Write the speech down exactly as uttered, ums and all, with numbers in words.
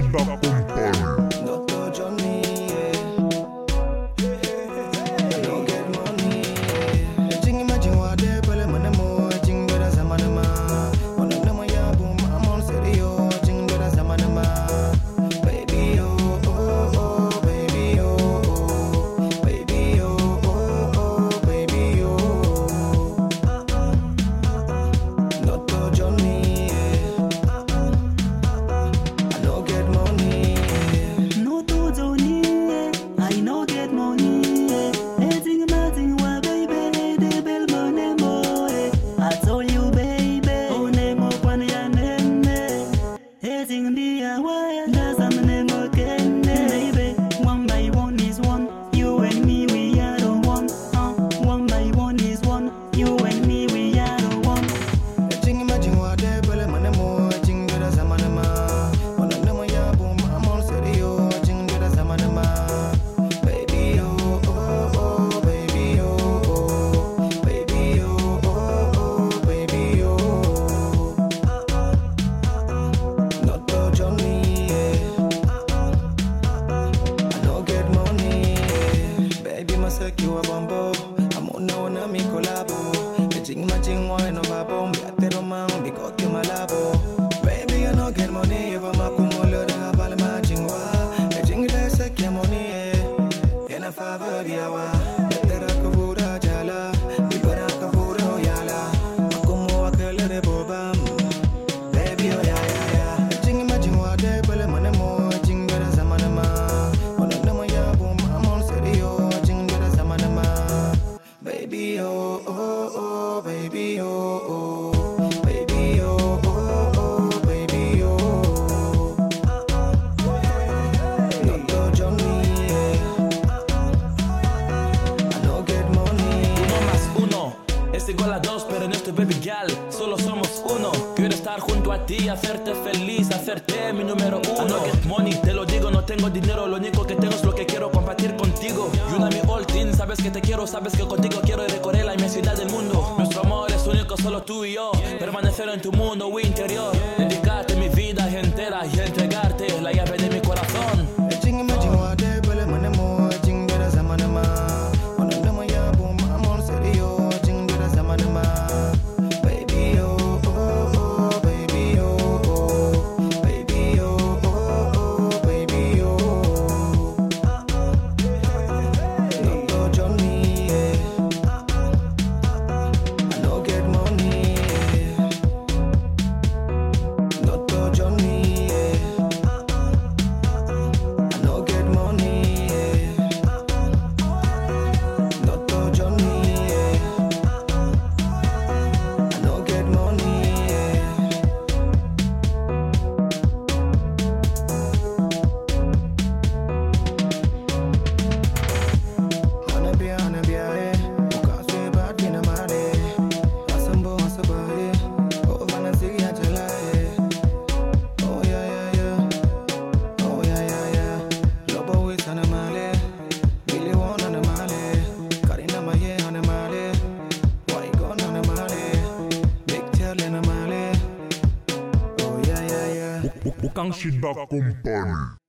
tidak kembali. Bukang Sweet Bat Company.